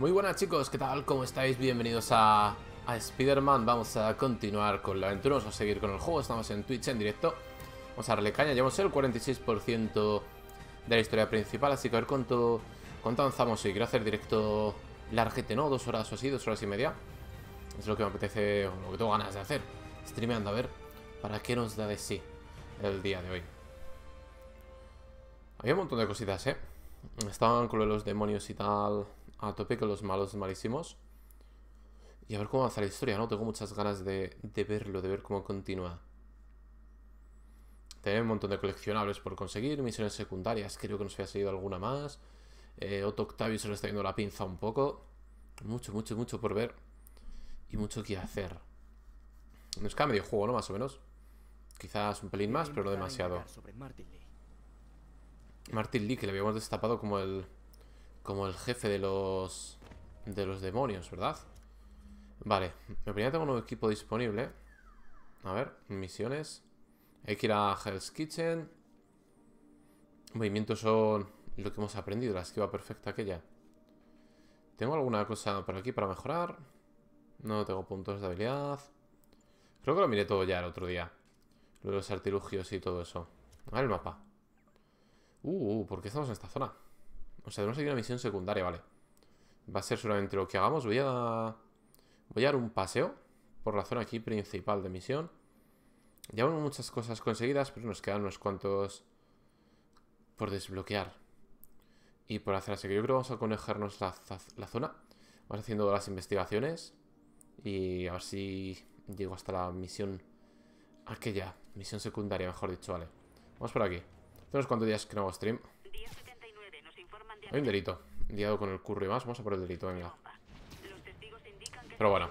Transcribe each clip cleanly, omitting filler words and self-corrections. Muy buenas chicos, ¿qué tal? ¿Cómo estáis? Bienvenidos a Spider-Man. Vamos a continuar con la aventura, vamos a seguir con el juego. Estamos en Twitch en directo. Vamos a darle caña, llevamos el 46% de la historia principal. Así que a ver cuánto avanzamos hoy. Quiero hacer directo larguete, ¿no? 2 horas o así, 2 horas y media. Es lo que me apetece, o lo que tengo ganas de hacer. Streameando, a ver, ¿para qué nos da de sí el día de hoy? Había un montón de cositas, ¿eh? Estaban con los demonios y tal, a tope con los malos malísimos. Y a ver cómo avanza la historia, ¿no? Tengo muchas ganas de verlo, de ver cómo continúa. Tenemos un montón de coleccionables por conseguir, misiones secundarias, creo que nos había seguido alguna más. Otto Octavius se le está yendo la pinza un poco. Mucho por ver y mucho que hacer. Nos queda medio juego, ¿no? Más o menos. Quizás un pelín más, pero no demasiado. Martin Lee, que le habíamos destapado como el jefe de los demonios, ¿verdad? Vale, me primero tengo un nuevo equipo disponible. A ver, misiones. Hay que ir a Hell's Kitchen. Movimientos son lo que hemos aprendido, la esquiva perfecta aquella. ¿Tengo alguna cosa por aquí para mejorar? No tengo puntos de habilidad. Creo que lo miré todo ya el otro día. Lo de los artilugios y todo eso. A ver el mapa. ¿Por qué estamos en esta zona? O sea, tenemos aquí una misión secundaria, vale. Va a ser solamente lo que hagamos. Voy a dar un paseo por la zona aquí principal de misión. Llevamos muchas cosas conseguidas, pero nos quedan unos cuantos por desbloquear y por hacer, así que yo creo que vamos a conejarnos la zona. Vamos haciendo las investigaciones y a ver si llego hasta la misión aquella, misión secundaria, mejor dicho, vale. Vamos por aquí. Tenemos cuantos días que no hago stream. Hay un delito, liado con el curro y más. Vamos a por el delito, venga. Pero bueno,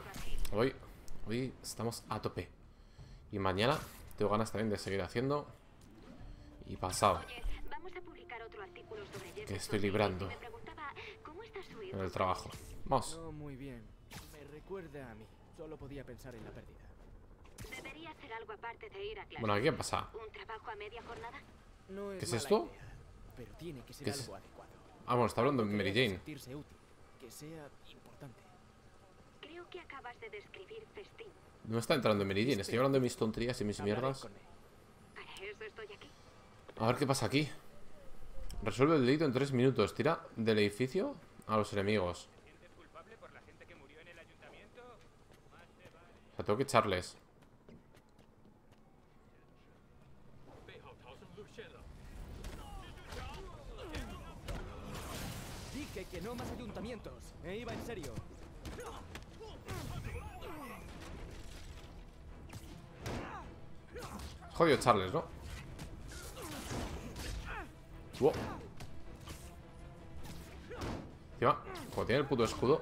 hoy estamos a tope. Y mañana tengo ganas también de seguir haciendo. Y pasado, que estoy librando en el trabajo. Vamos. Muy bien. Me recuerda a mí. Solo podía pensar en la pérdida. Debería hacer algo aparte de ir a clase. Bueno, ¿qué pasa? ¿Un trabajo a media jornada? ¿Qué es esto? Pero tiene que ser algo adecuado. Ah, bueno, está hablando de Mary Jane. No está entrando en Mary Jane, estoy hablando de mis tonterías y mis mierdas. A ver qué pasa aquí. Resuelve el delito en 3 minutos. Tira del edificio a los enemigos. O sea, tengo que echarles. Que no más ayuntamientos, iba en serio. Jodido Charles, ¿no? Wow. Encima, como tiene el puto escudo.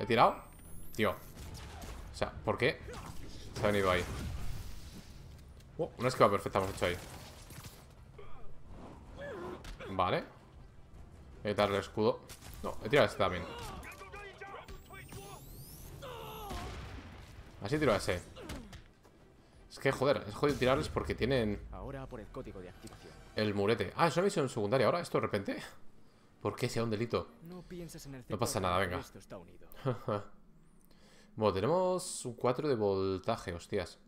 ¿He tirado? Tío. O sea, ¿por qué se ha venido ahí? Una esquiva perfecta hemos hecho ahí. Vale. Voy a quitar el escudo. No, he tirado este también. Así tiro a ese. Es que joder, es jodido tirarles porque tienen el murete. Ah, es una misión secundaria ahora, esto de repente. ¿Por qué sea un delito? No pasa nada, venga. Bueno, tenemos un 4 de voltaje, hostias.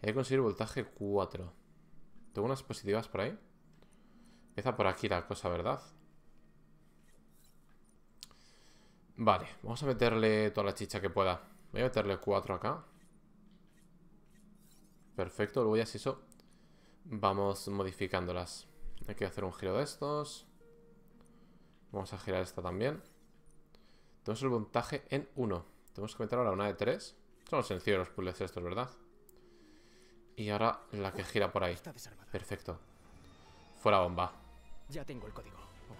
Hay que conseguir voltaje 4. Tengo unas positivas por ahí. Empieza por aquí la cosa, ¿verdad? Vale, vamos a meterle toda la chicha que pueda. Voy a meterle 4 acá. Perfecto, luego ya si eso vamos modificándolas. Hay que hacer un giro de estos. Vamos a girar esta también. Tenemos el voltaje en 1. Tenemos que meter ahora una de 3. Son sencillos los puzzles estos, ¿verdad? Y ahora la que gira por ahí. Perfecto. Fuera bomba. Ya tengo el código. Oh,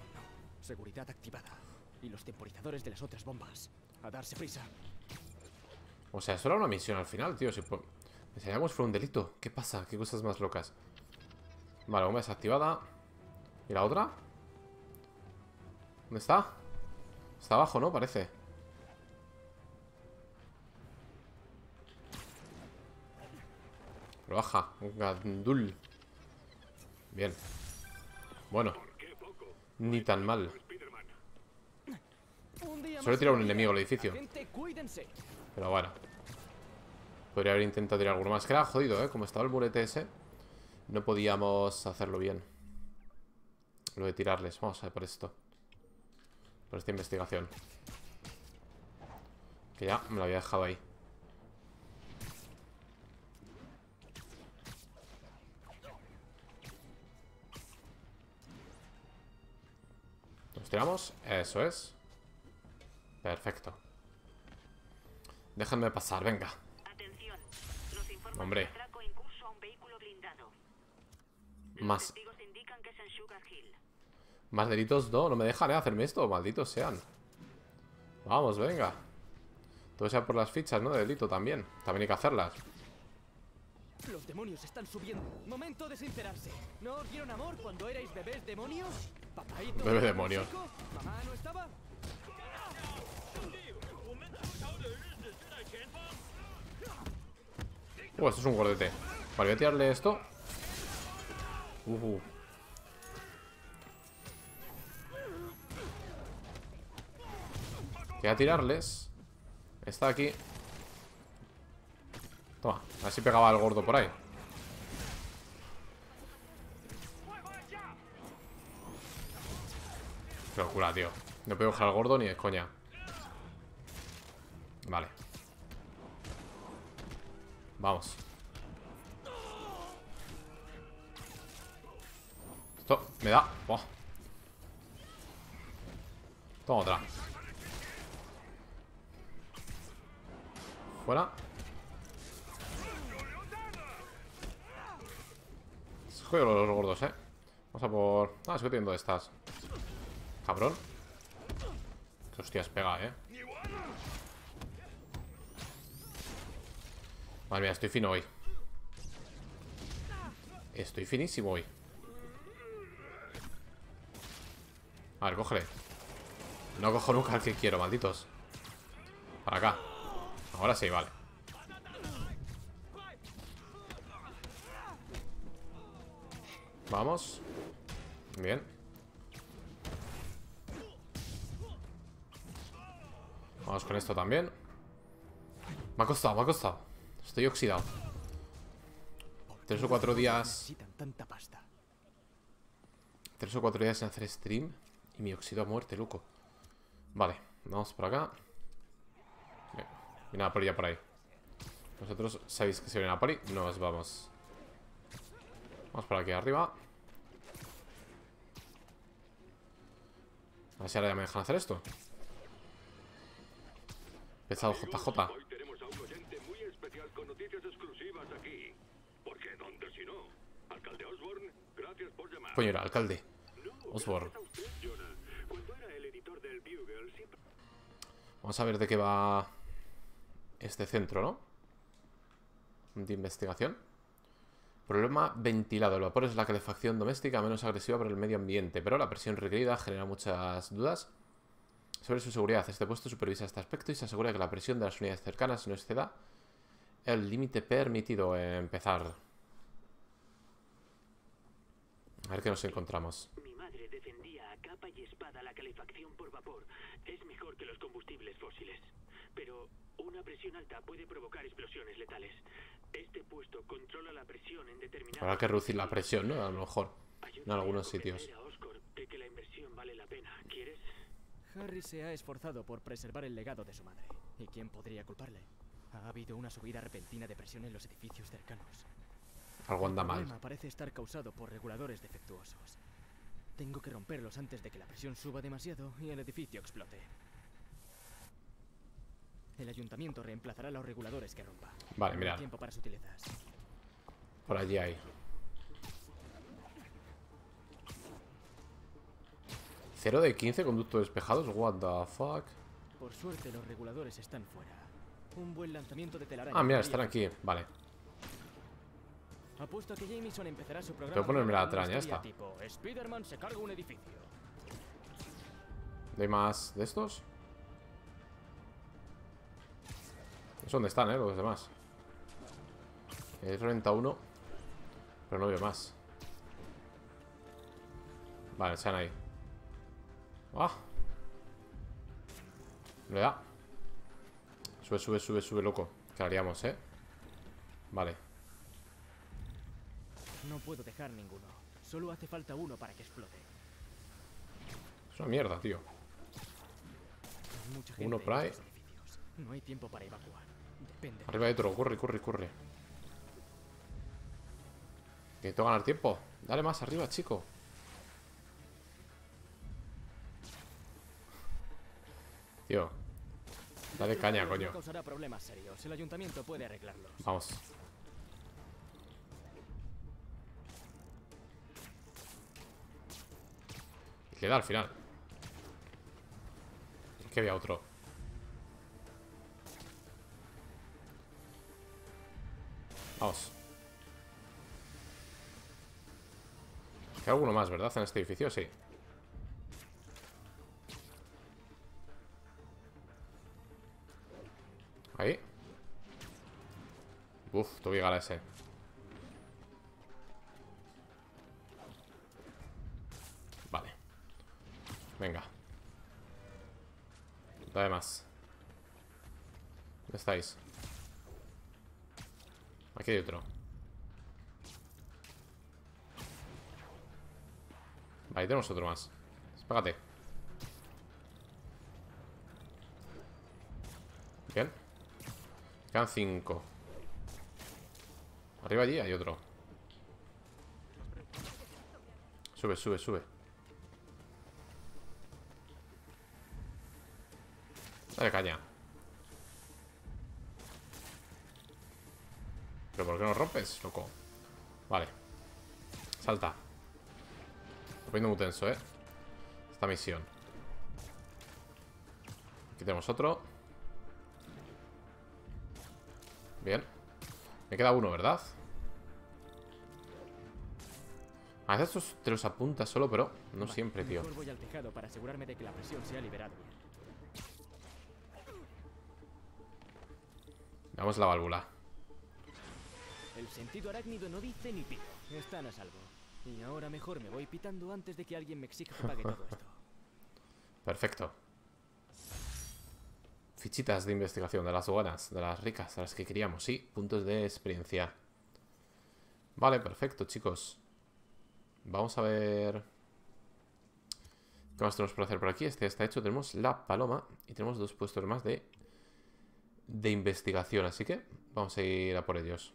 no. Seguridad activada. Y los temporizadores de las otras bombas. A darse prisa. O sea, eso era una misión al final, tío. Si enseñamos fue un delito. ¿Qué pasa? ¿Qué cosas más locas? Vale, bomba desactivada. ¿Y la otra? ¿Dónde está? Está abajo, ¿no? Parece. Pero baja. Un gandul. Bien. Bueno. ni tan mal. Solo he tirado un enemigo al edificio. Pero bueno. Podría haber intentado tirar alguno más. Que era jodido, ¿eh? Como estaba el burete ese, no podíamos hacerlo bien. Lo de tirarles. Vamos a ver por esto. Por esta investigación. Que ya me lo había dejado ahí. Nos tiramos. Eso es. Perfecto. Déjame pasar, venga. Atención. Los informes de atraco en curso a un vehículo blindado. Los testigos indican que es en Sugar Hill. Más delitos no, no me dejan hacerme esto, malditos sean. Vamos, venga. Todo sea por las fichas, ¿no? De delito también. También hay que hacerlas. Los demonios están subiendo. Momento de sincerarse. ¿No os dieron amor cuando erais bebés demonios? Papaito. Bebé demonios. ¿Mamá no estaba? Esto es un gordete. Vale, voy a tirarle esto. Voy a tirarles. Está aquí. Toma, a ver si pegaba al gordo por ahí. Qué locura, tío. No puedo dejar al gordo ni de coña. Vale. Vamos. Esto me da. Oh. Toma otra. Fuera. Se juegan los gordos, eh. Vamos a por. Ah, estoy teniendo estas. Cabrón. Que hostias pega, eh. Madre mía, estoy fino hoy. Estoy finísimo hoy. A ver, cógele. No cojo nunca el que quiero, malditos. Para acá. Ahora sí, vale. Vamos. Bien. Vamos con esto también. Me ha costado, me ha costado. Estoy oxidado. 3 o 4 días. 3 o 4 días sin hacer stream. Y me oxido a muerte, loco. Vale, vamos por acá. Y nada, por allá, por ahí. Vosotros sabéis que si viene a Pari, nos vamos. Vamos por aquí arriba. A ver si ahora ya me dejan hacer esto. Pesado JJ. Hoy tenemos a un oyente muy especial con noticias exclusivas aquí. Porque donde si no, alcalde Osborn, gracias por llamar. Coño, era alcalde Osborn. Vamos a ver de qué va este centro, ¿no? De investigación. Problema ventilado. El vapor es la calefacción doméstica menos agresiva para el medio ambiente, pero la presión requerida genera muchas dudas sobre su seguridad. Este puesto supervisa este aspecto y se asegura que la presión de las unidades cercanas no exceda el límite permitido. Empezar. A ver qué nos encontramos. Mi madre defendía a capa y espada la calefacción por vapor. Es mejor que los combustibles fósiles, pero una presión alta puede provocar explosiones letales. Este puesto controla la presión en determinados... Habrá que reducir la presión, ¿no? A lo mejor. En algunos sitios. Harry se ha esforzado por preservar el legado de su madre. ¿Y quién podría culparle? Ha habido una subida repentina de presión en los edificios cercanos. Algo anda mal. El problema parece estar causado por reguladores defectuosos. Tengo que romperlos antes de que la presión suba demasiado y el edificio explote. El ayuntamiento reemplazará los reguladores que rompa. Vale, mirad. Tiempo para sutilezas. Por allí hay. ¿0 de 15 conductos despejados? What the fuck. Por suerte los reguladores están fuera. Un buen lanzamiento de telaraña. Ah, mira, están aquí. Vale. Apuesto a que Jameson empezará su programa. Tengo que ponerme la telaraña esta. Tipo, Spider-Man se carga un edificio. ¿Hay más de estos? Es donde están, los demás. He reventado uno, pero no veo más. Vale, están ahí. Ah. Le da. Sube, sube, sube, sube, loco. Que la liamos, ¿eh? Vale. No puedo dejar ninguno. Solo hace falta uno para que explote. Es una mierda, tío. Mucha gente. Uno para... No hay tiempo para evacuar. Depende. Arriba de otro. Corre, corre, corre. Que tengo que ganar tiempo. Dale más arriba, chico. Tío, dale caña, coño. Causará problemas serios. El ayuntamiento puede arreglarlos. Vamos. Le da al final. Es que había otro. Vamos. Hay alguno más, ¿verdad? En este edificio, sí. Ahí. Uf, tuve que llegar a ese. Vale. Venga. Dale más. ¿Dónde estáis? Aquí hay otro. Ahí tenemos otro más. Espágate. Bien. Quedan 5. Arriba allí hay otro. Sube, sube, sube. Dale caña. ¿Pero por qué no rompes, loco? Vale. Salta. Estoy poniendo muy tenso, ¿eh? Esta misión. Aquí tenemos otro. Bien. Me queda uno, ¿verdad? A veces estos te los apuntas solo, pero no siempre, tío. Voy al tejado para asegurarme de que la presión sea liberada. Damos la válvula. El sentido arácnido no dice ni pito. Están a salvo. Y ahora mejor me voy pitando antes de que alguien me exija que pague todo esto. Perfecto. Fichitas de investigación de las aduanas, de las ricas, de las que queríamos. Sí, puntos de experiencia. Vale, perfecto, chicos. Vamos a ver... ¿Qué más tenemos por hacer por aquí? Este está hecho. Tenemos la paloma y tenemos 2 puestos más de investigación. Así que vamos a ir a por ellos.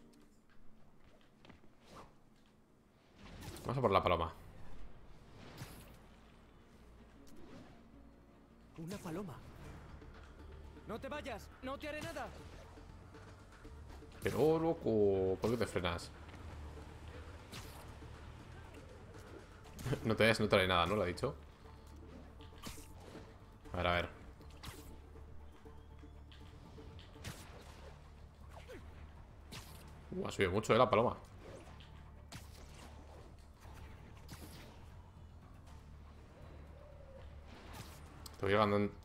Vamos a por la paloma. Una paloma. No te vayas, no te haré nada. Pero loco, ¿por qué te frenas? No te vayas, no te haré nada, ¿no? Lo ha dicho. A ver, a ver. Ha subido mucho, la paloma. Estoy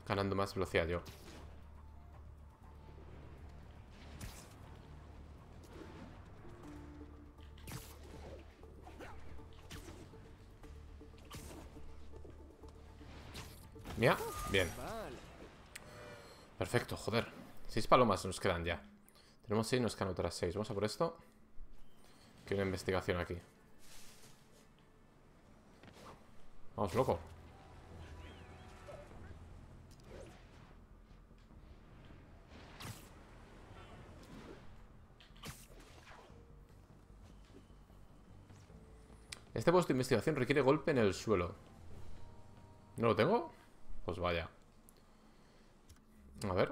ganando más velocidad yo. Mira, bien. Perfecto, joder. 6 palomas nos quedan ya. Tenemos 6, nos quedan otras 6. Vamos a por esto. Que hay una investigación aquí. Vamos, loco. Este puesto de investigación requiere golpe en el suelo. ¿No lo tengo? Pues vaya. A ver.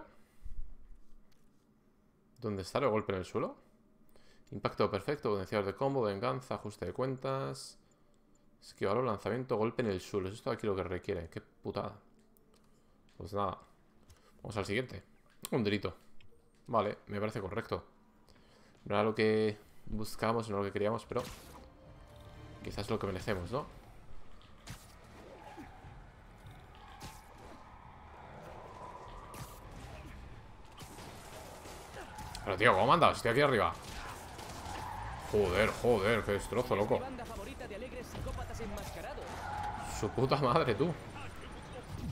¿Dónde está el golpe en el suelo? Impacto perfecto, potenciador de combo, venganza, ajuste de cuentas. Esquivarlo, lanzamiento, golpe en el suelo. Es esto aquí lo que requiere. Qué putada. Pues nada. Vamos al siguiente. Un delito. Vale, me parece correcto. No era lo que buscábamos, no lo que queríamos, pero... Quizás lo que merecemos, ¿no? Pero tío, ¿cómo andas? Estoy aquí arriba. Joder, joder, qué destrozo, loco. Su puta madre, tú.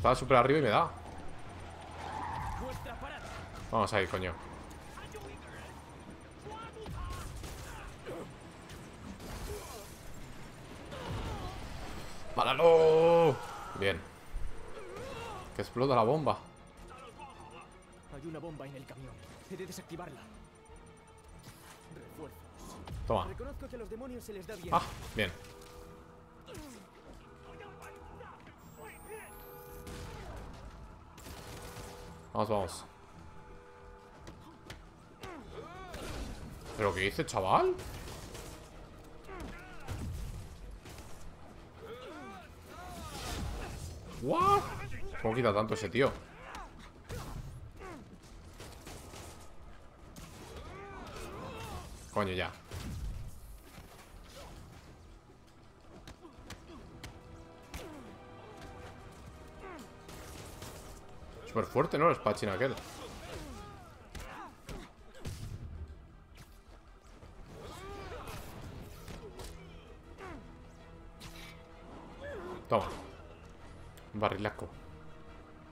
Estaba súper arriba y me da. Vamos ahí, coño. ¡Málalo! Bien. Que explota la bomba. Hay una bomba en el camión. He de desactivarla. Refuerzos. Toma. Reconozco que a los demonios se les da bien. Ah, bien. Vamos, vamos. ¿Pero qué hice, chaval? ¿What? ¿Cómo quita tanto ese tío? Coño, ya. Súper fuerte, ¿no? El espadachín aquel. Toma. Barrilaco.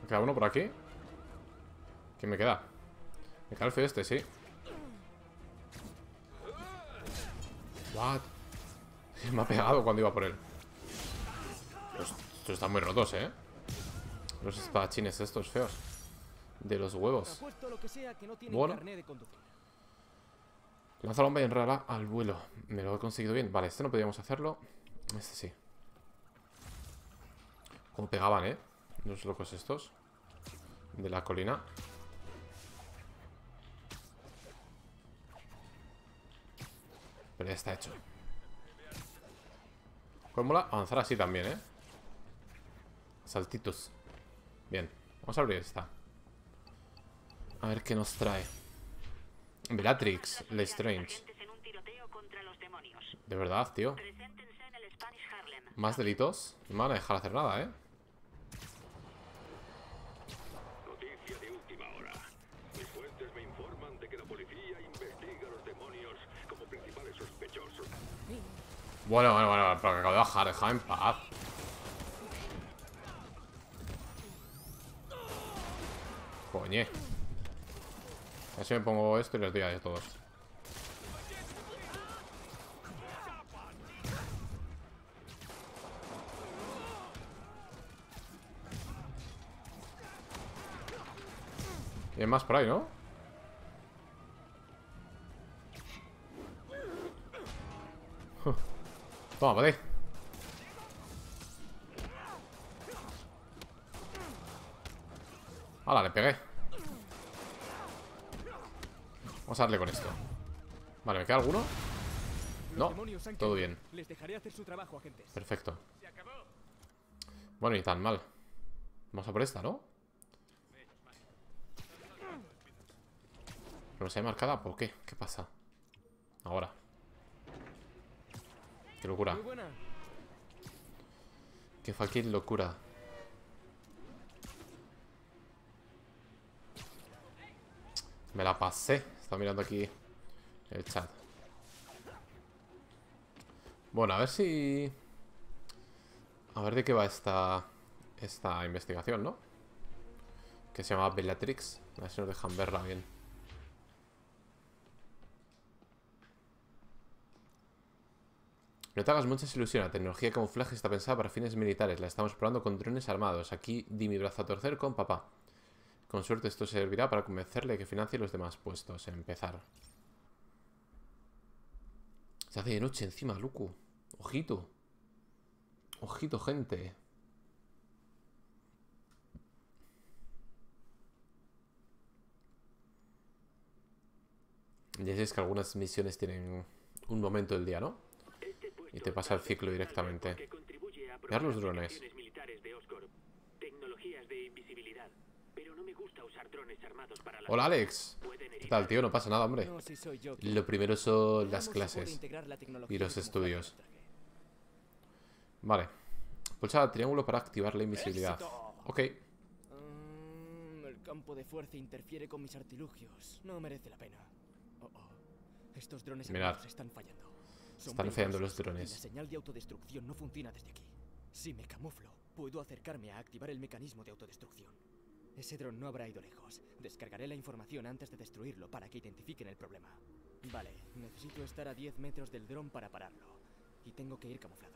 ¿Me queda uno por aquí? ¿Quién me queda? Me queda el feo este, sí. What? Me ha pegado cuando iba por él. Estos están muy rotos, ¿eh? Los espadachines estos feos. De los huevos. Bueno. Lanza la bomba y enrala al vuelo. Me lo he conseguido bien. Vale, este no podíamos hacerlo. Este sí. Como pegaban, ¿eh? Los locos estos. De la colina. Pero ya está hecho. Pues mola avanzar así también, ¿eh? Saltitos. Bien, vamos a abrir esta. A ver qué nos trae. Bellatrix, Lestrange. De verdad, tío. Más delitos. No me van a dejar hacer nada, ¿eh? Bueno, pero que acabo de bajar, dejad en paz. Coñe. A ver si me pongo esto y les doy a todos. Y hay más por ahí, ¿no? Toma, vale. Ahora le pegué. Vamos a darle con esto. Vale, ¿me queda alguno? No, todo bien. Perfecto. Bueno, ni tan mal. Vamos a por esta, ¿no? ¿Pero se ha marcada? ¿Por qué? ¿Qué pasa? Ahora. Qué locura. Qué fucking locura. Me la pasé. Está mirando aquí el chat. Bueno, a ver si... A ver de qué va esta investigación, ¿no? Que se llama Bellatrix. A ver si nos dejan verla bien. No te hagas muchas ilusiones. La tecnología de camuflaje está pensada para fines militares. La estamos probando con drones armados. Aquí di mi brazo a torcer con papá. Con suerte esto servirá para convencerle que financie los demás puestos. Empezar. Se hace de noche encima, Luku. Ojito. Ojito, gente. Ya sabes que algunas misiones tienen un momento del día, ¿no? Y te pasa el ciclo directamente. Mirad los drones. Hola, Alex. ¿Qué tal, tío? No pasa nada, hombre. Lo primero son las clases y los estudios. Vale. Pulsa triángulo para activar la invisibilidad. Ok. El campo de fuerza interfiere con mis artilugios. No merece la pena. Estos drones están fallando. Están fallando los drones. La señal de autodestrucción no funciona desde aquí. Si me camuflo, Puedo acercarme a activar el mecanismo de autodestrucción. Ese dron no habrá ido lejos. Descargaré la información antes de destruirlo para que identifiquen el problema. Vale, necesito estar a 10 metros del dron para pararlo. Y tengo que ir camuflado.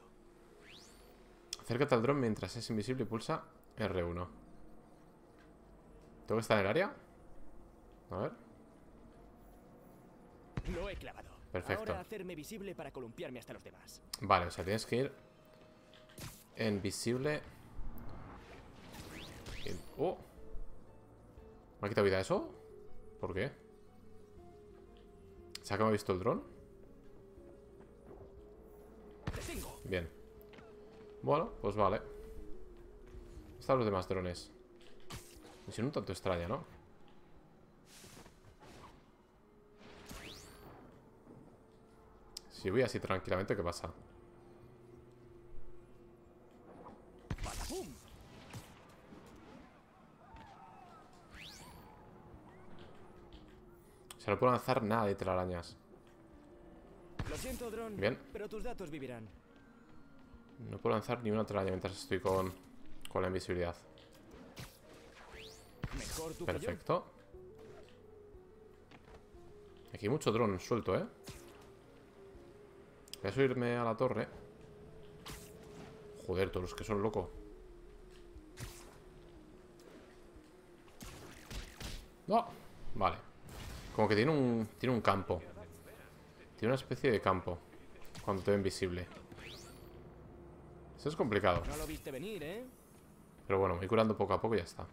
Acércate al dron mientras es invisible y pulsa R1. ¿Tengo que estar en el área? A ver. Lo he clavado. Perfecto. Ahora hacerme visible para columpiarme hasta los demás. Vale, o sea, tienes que ir invisible. ¡Oh! ¿Me ha quitado vida eso? ¿Por qué? ¿Se ha acabado visto el dron? Bien. Bueno, pues vale. Están los demás drones. Misión un tanto extraña, ¿no? Si voy así tranquilamente, ¿qué pasa? Se no puedo lanzar nada de telarañas. Lo siento, dron. Bien. Pero tus datos vivirán. No puedo lanzar ni una telaraña mientras estoy con la invisibilidad. Mejor tú. Perfecto. Aquí hay mucho dron suelto, ¿eh? Voy a subirme a la torre. Joder, todos los que son locos. No. Vale. Como que tiene un campo. Tiene una especie de campo cuando te ve invisible. Eso es complicado. No lo viste venir, ¿eh? Pero bueno, me voy curando poco a poco y ya está.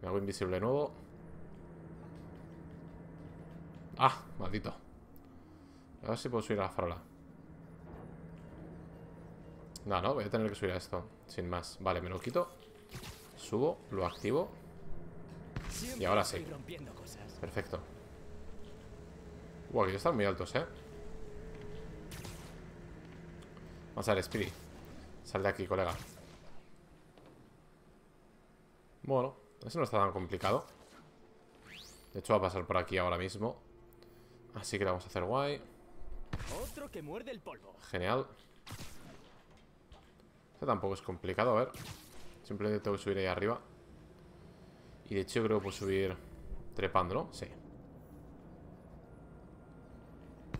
Me hago invisible de nuevo. ¡Ah! Maldito. A ver si puedo subir a la farola. No, no, voy a tener que subir a esto. Sin más. Vale, me lo quito. Subo, lo activo. Y ahora sí. Perfecto. Aquí están muy altos, ¿eh? Vamos a ver, Spirit. Sal de aquí, colega. Bueno, eso no está tan complicado. De hecho va a pasar por aquí ahora mismo. Así que la vamos a hacer guay. Otro que muerde el polvo. Genial. Esto tampoco es complicado, a ver. Simplemente tengo que subir ahí arriba. Y de hecho creo que puedo subir trepando, ¿no? Sí.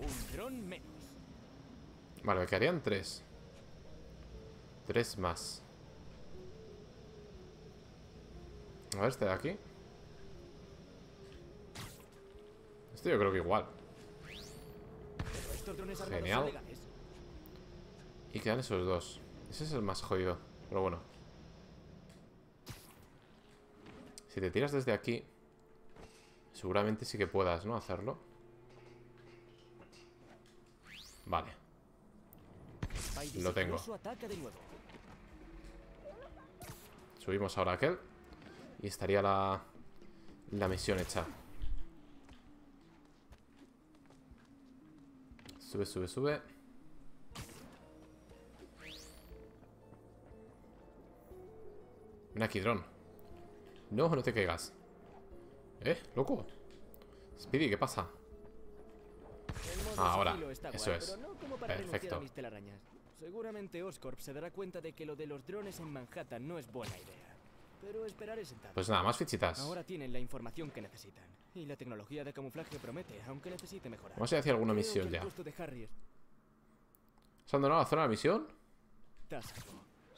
Un dron menos. Vale, me quedarían tres. Tres más. A ver este de aquí. Este yo creo que igual. Genial. Y quedan esos dos. Ese es el más jodido, pero bueno. Si te tiras desde aquí, seguramente sí que puedas, ¿no? Hacerlo. Vale. Lo tengo. Subimos ahora a aquel. Y estaría la misión hecha. Sube, sube, sube. Ven aquí, dron. No, no te caigas. Loco. Speedy, ¿qué pasa? Ahora, eso es. Perfecto. Seguramente Oscorp se dará cuenta de que lo de los drones en Manhattan no es buena idea. Pero esperar es sentado. Pues nada, más fichitas. Ahora tienen la información que necesitan. Y la tecnología de camuflaje promete, aunque necesite mejorar. Vamos a hacer alguna misión ya. ¿Se han donado a la zona de la misión?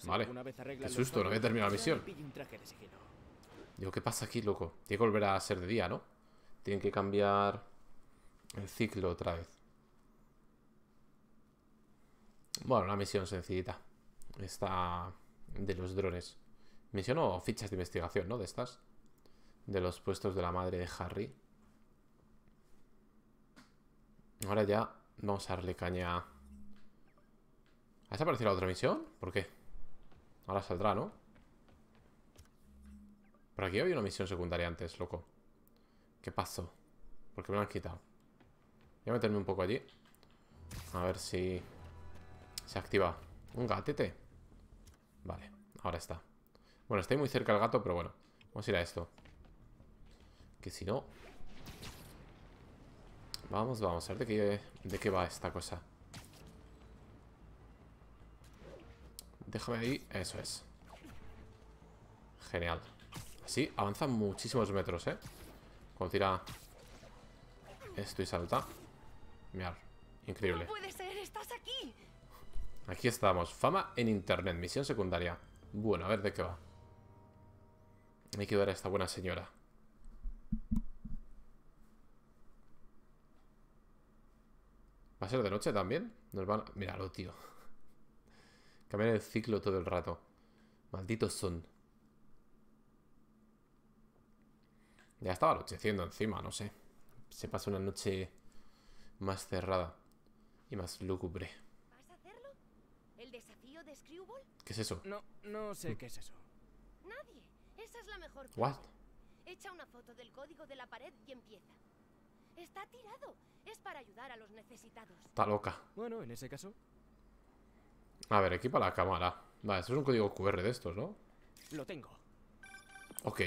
Vale. Qué susto, no había terminado la misión. Digo, ¿qué pasa aquí, loco? Tiene que volver a ser de día, ¿no? Tienen que cambiar el ciclo otra vez. Bueno, una misión sencillita. Esta de los drones. Misión o fichas de investigación, ¿no? De estas. De los puestos de la madre de Harry. Ahora ya vamos a darle caña. ¿Ha desaparecido la otra misión? ¿Por qué? Ahora saldrá, ¿no? Por aquí había una misión secundaria antes, loco. ¿Qué pasó? ¿Por qué me lo han quitado? Voy a meterme un poco allí. A ver si se activa. Un gatete. Vale, ahora está. Bueno, estoy muy cerca del gato, pero bueno. Vamos a ir a esto. Que si no... Vamos, vamos. A ver de qué va esta cosa. Déjame ahí. Eso es. Genial. Así avanza muchísimos metros, ¿eh? Cuando tira esto y salta. Mirad. Increíble. No puede ser, estás aquí. Aquí estamos. Fama en internet. Misión secundaria. Bueno, a ver de qué va. Hay que ver a esta buena señora. ¿Va a ser de noche también? Nos van a... Míralo, tío. Cambiar el ciclo todo el rato. Malditos son. Ya estaba anocheciendo encima, no sé. Se pasa una noche más cerrada y más lúgubre. ¿Vas a hacerlo? ¿El desafío de Screwball? ¿Qué es eso? No sé qué es eso. Nadie. Esa es la mejor. ¿What? Echa una foto del código de la pared y empieza. Está tirado. Es para ayudar a los necesitados. Está loca. Bueno, en ese caso. A ver, equipa la cámara. Vale, esto es un código QR de estos, ¿no? Lo tengo. Ok.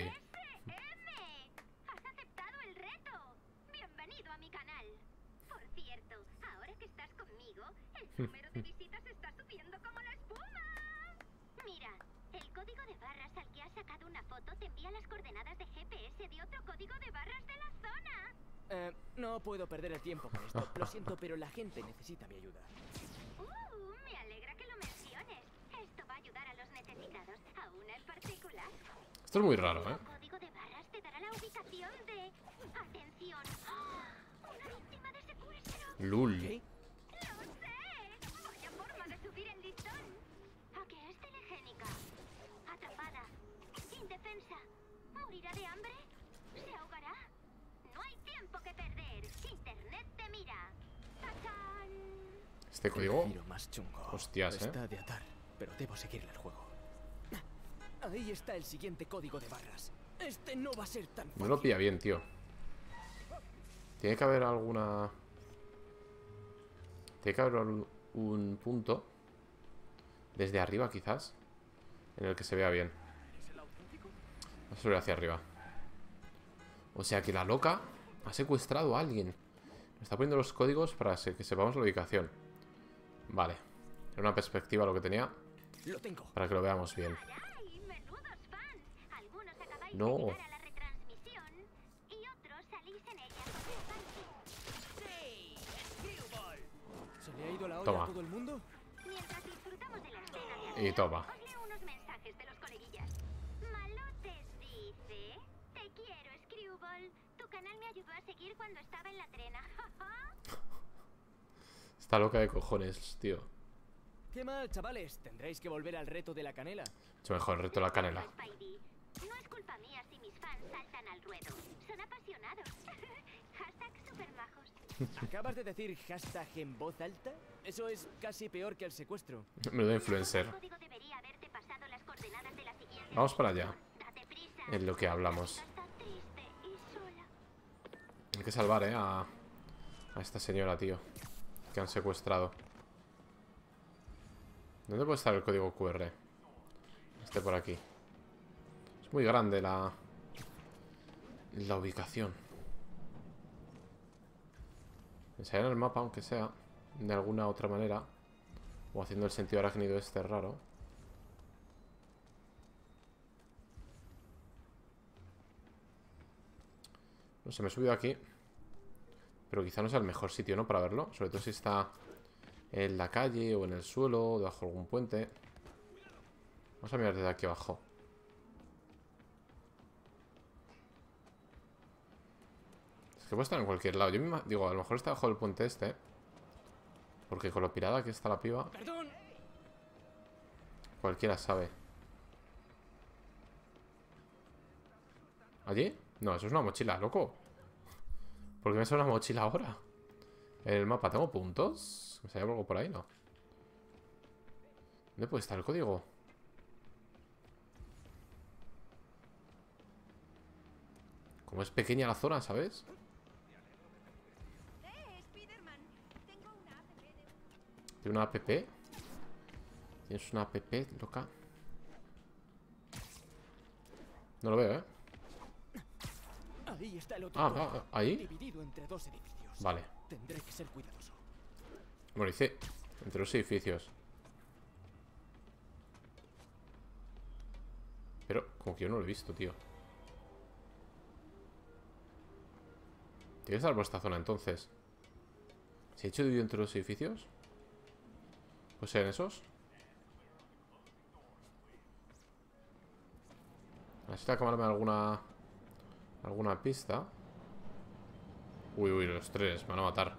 El número de visitas está subiendo como la espuma. Mira, el código de barras al que has sacado una foto te envía las coordenadas de GPS de otro código de barras de la zona. No puedo perder el tiempo con esto. Lo siento, pero la gente necesita mi ayuda. Me alegra que lo menciones. Esto va a ayudar a los necesitados, a una en particular. Esto es muy raro, ¿eh? El código de barras te dará la ubicación de... Atención. ¡Oh! Una víctima de secuestro. Lul. ¿Qué? ¿De hambre? ¿Se ahogará? No hay tiempo que perder. Internet te mira. ¡Tachán! Este código. Hostias, está de atar, pero debo seguirle el juego. Ahí está el siguiente código de barras. Este no va a ser tan fácil. No lo pilla bien, tío. Tiene que haber alguna. Tiene que haber un punto. Desde arriba, quizás. En el que se vea bien. Va a subir hacia arriba. O sea que la loca ha secuestrado a alguien. Nos está poniendo los códigos para que sepamos la ubicación. Vale. Era una perspectiva lo que tenía. Lo tengo. Para que lo veamos bien. No. Toma. Y toma. Cuando estaba en la trena. Está loca de cojones, tío. Qué mal, chavales. Tendréis que volver al reto de la canela. Mucho mejor el reto de la canela. No es culpa mía si mis fans saltan al ruedo. Son apasionados. Hashtag supermajos. ¿Acabas de decir hashtag en voz alta? Eso es casi peor que el secuestro. Menudo influencer. Vamos para allá. Es lo que hablamos. Hay que salvar, a esta señora, tío. Que han secuestrado. ¿Dónde puede estar el código QR? Este por aquí. Es muy grande la ubicación. Enseñar el mapa, aunque sea de alguna otra manera. O haciendo el sentido arácnido este raro. No sé, me he subido aquí. Pero quizá no sea el mejor sitio, ¿no? Para verlo. Sobre todo si está en la calle o en el suelo o debajo de algún puente. Vamos a mirar desde aquí abajo. Es que puede estar en cualquier lado. Yo me digo, a lo mejor está debajo del puente este. Porque con lo pirada que está la piba. Perdón. Cualquiera sabe. ¿Allí? No, eso es una mochila, loco. ¿Por qué me sale una mochila ahora? En el mapa, ¿tengo puntos? ¿Me sale algo por ahí? No. ¿Dónde puede estar el código? Como es pequeña la zona, ¿sabes? ¿Tiene una app? ¿Tienes una app, loca? No lo veo, ¿eh? Ahí está el otro. Ahí. Dividido entre dos edificios. Vale. Tendré que ser cuidadoso. Bueno, dice entre los edificios. Pero como que yo no lo he visto, tío. Tiene que estar por esta zona, entonces. ¿Se ha hecho dividido entre los edificios? Pues sean esos. Necesito acabarme alguna pista. Uy, uy, los tres. Me van a matar.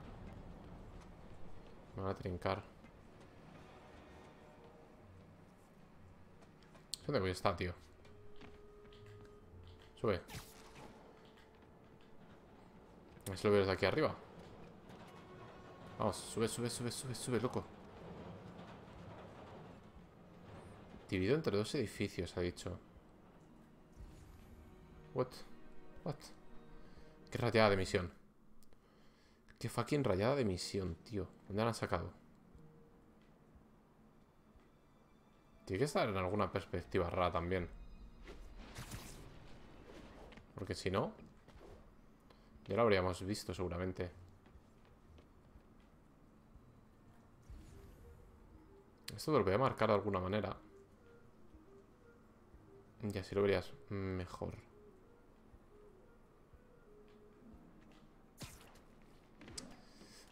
Me van a trincar. ¿Dónde voy a estar, tío? Sube. A ver si lo veo desde aquí arriba. Vamos, sube, sube, sube, sube, sube, loco. Dividido entre dos edificios, ha dicho. What? What? Qué rayada de misión. Qué fucking rayada de misión, tío. ¿Dónde la han sacado? Tiene que estar en alguna perspectiva rara también. Porque si no, ya lo habríamos visto seguramente. Esto te lo voy a marcar de alguna manera. Y así lo verías mejor.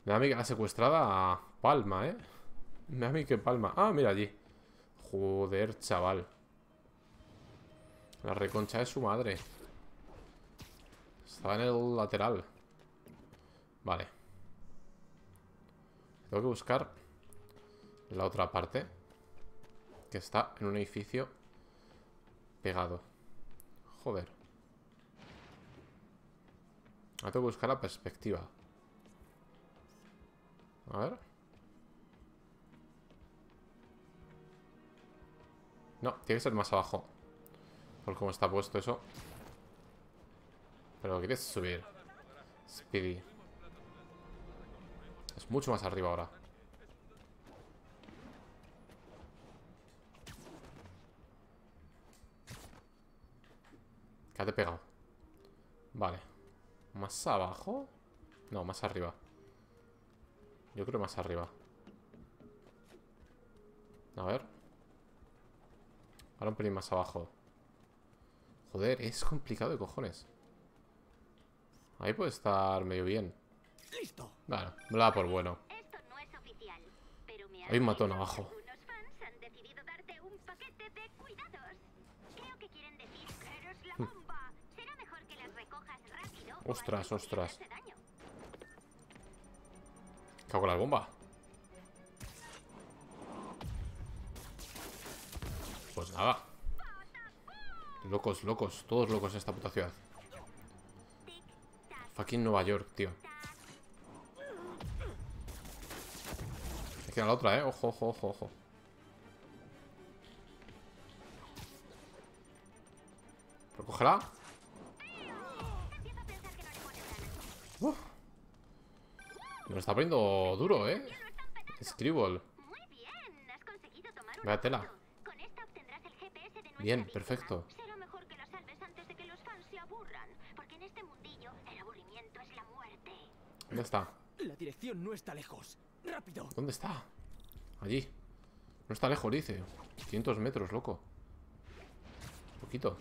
Me da a mí que la secuestrada palma, ¿eh? Me da a mí que palma. Ah, mira allí. Joder, chaval. La reconcha de su madre. Está en el lateral. Vale. Tengo que buscar la otra parte, que está en un edificio pegado. Joder. Ahora tengo que buscar la perspectiva. A ver. No, tiene que ser más abajo, por cómo está puesto eso. Pero quieres subir, Speedy. Es mucho más arriba ahora. ¿Qué te he pegado? Vale. ¿Más abajo? No, más arriba. Yo creo más arriba. A ver. Ahora un pelín más abajo. Joder, es complicado de cojones. Ahí puede estar medio bien. Listo. Bueno, me la da por bueno. Esto no es oficial, pero me hay un matón abajo. Algunos fans han decidido darte un paquete de cuidados. Creo que quieren decir que eres la bomba. Será mejor que las recojas rápido. Ostras, ostras. Con la bomba, pues nada, locos, locos, todos locos en esta puta ciudad. Fucking Nueva York, tío. Me queda la otra, ojo, ojo, ojo, ojo. Recógela. Me lo está poniendo duro, ¿eh? Screwball. Vaya tela. Bien, perfecto. ¿Dónde está? La dirección no está lejos. Rápido. ¿Dónde está? Allí. No está lejos, dice. 500 metros, loco. Un poquito.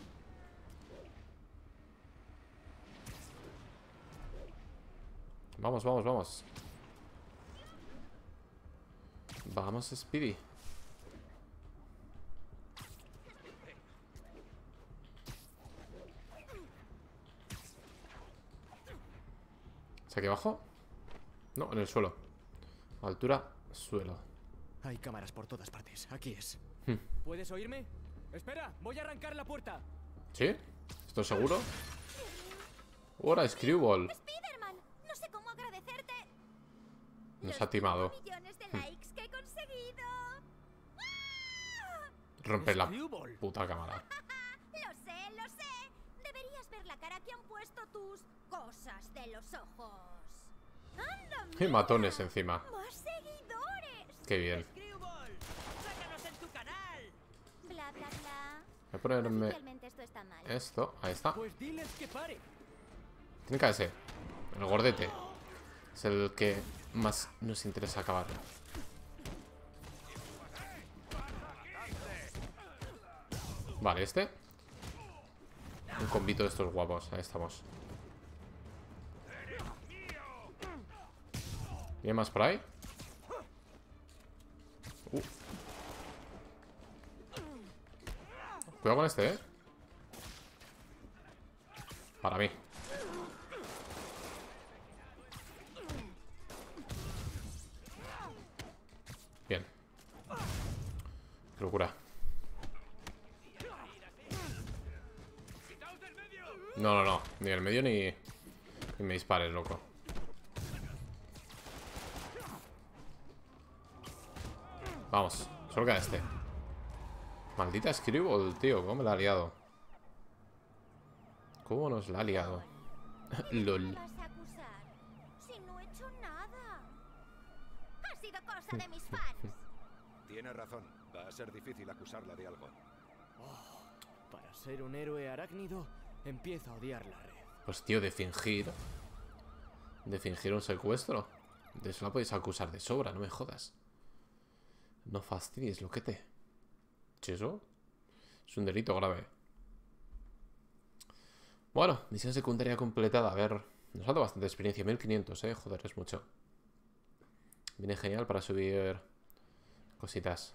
Vamos, vamos, vamos. Vamos, Speedy. ¿Es aquí abajo? No, en el suelo. Altura, suelo. Hay cámaras por todas partes. Aquí es. ¿Puedes oírme? Espera, voy a arrancar la puerta. ¿Sí? ¿Estoy seguro? ¡Hora, Screwball! Nos ha timado. Romper la puta cámara. Lo sé, lo sé. Deberías ver la cara que han puesto tus cosas de los ojos. Y matones encima. Más seguidores. Qué bien. Voy a ponerme esto. Ahí está. Tiene que ser el gordete. Es el que más nos interesa acabar. Vale, este Un combito de estos guapos. Ahí estamos. ¿Viene más por ahí? Cuidado con este, ¿eh? Para mí. Bien. Qué locura. No, no, no. Ni en el medio ni me dispares, loco. Vamos. Solo queda este. Maldita Screwball, tío. ¿Cómo me la ha liado? ¿Cómo nos la ha liado? LOL. Tienes razón. Va a ser difícil acusarla de algo. Oh, para ser un héroe arácnido, empieza a odiar la red. Pues tío, de fingir un secuestro. De eso la podéis acusar de sobra, no me jodas. No fastidies, loquete. ¿Eso? Es un delito grave. Bueno, misión secundaria completada. A ver, nos ha dado bastante experiencia. 1500, joder, es mucho. Viene genial para subir cositas.